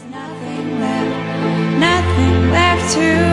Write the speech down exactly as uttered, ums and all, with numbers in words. There's nothing left, nothing left to